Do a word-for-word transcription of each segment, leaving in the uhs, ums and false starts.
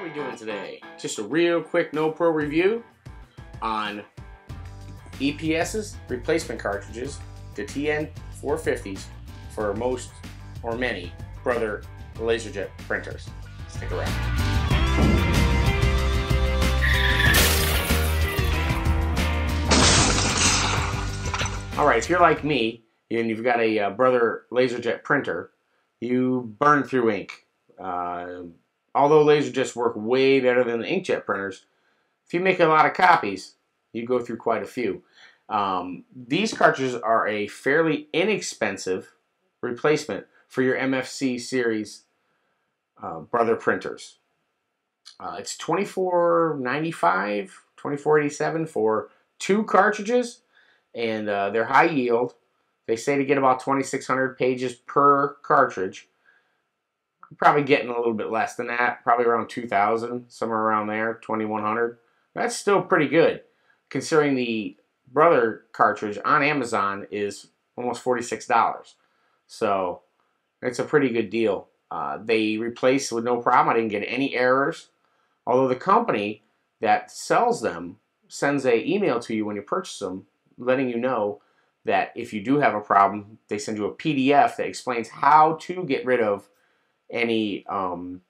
are we doing today? Just a real quick no pro review on E P S's replacement cartridges, the T N four fifties, for most or many Brother LaserJet printers. Stick around. Alright, if you're like me and you've got a uh, Brother LaserJet printer, you burn through ink. Uh, although LaserJets work way better than the inkjet printers, if you make a lot of copies, you go through quite a few. Um, these cartridges are a fairly inexpensive replacement for your M F C series uh, Brother printers. Uh, it's twenty-four ninety-five, twenty-four eighty-seven for two cartridges. And uh, they're high yield. They say to get about twenty-six hundred pages per cartridge. I'm probably getting a little bit less than that, probably around two thousand, somewhere around there, twenty-one hundred. That's still pretty good, considering the Brother cartridge on Amazon is almost forty-six dollars. So it's a pretty good deal. Uh, they replace with no problem. I didn't get any errors, although the company that sells them sends an email to you when you purchase them, letting you know that if you do have a problem, they send you a P D F that explains how to get rid of any um,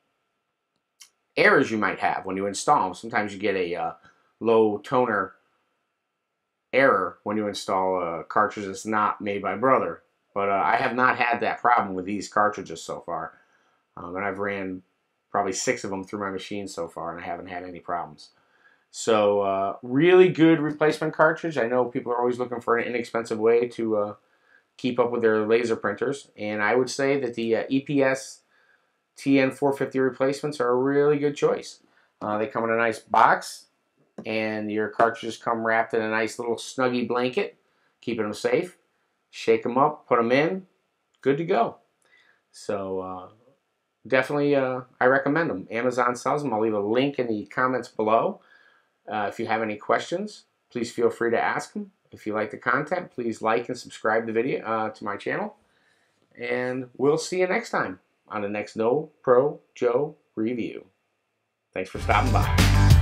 errors you might have when you install them. Sometimes you get a uh, low toner error when you install a cartridge that's not made by Brother. But uh, I have not had that problem with these cartridges so far. Um, and I've ran probably six of them through my machine so far, and I haven't had any problems. So uh, really good replacement cartridge. I know people are always looking for an inexpensive way to uh, keep up with their laser printers. And I would say that the uh, E P S T N four fifty replacements are a really good choice. Uh, they come in a nice box, and your cartridges come wrapped in a nice little snuggy blanket, keeping them safe. Shake them up, put them in, good to go. So uh, definitely uh, I recommend them. Amazon sells them. I'll leave a link in the comments below. Uh, if you have any questions, please feel free to ask them. If you like the content, please like and subscribe the video uh, to my channel. And we'll see you next time on the next No Pro Joe review. Thanks for stopping by.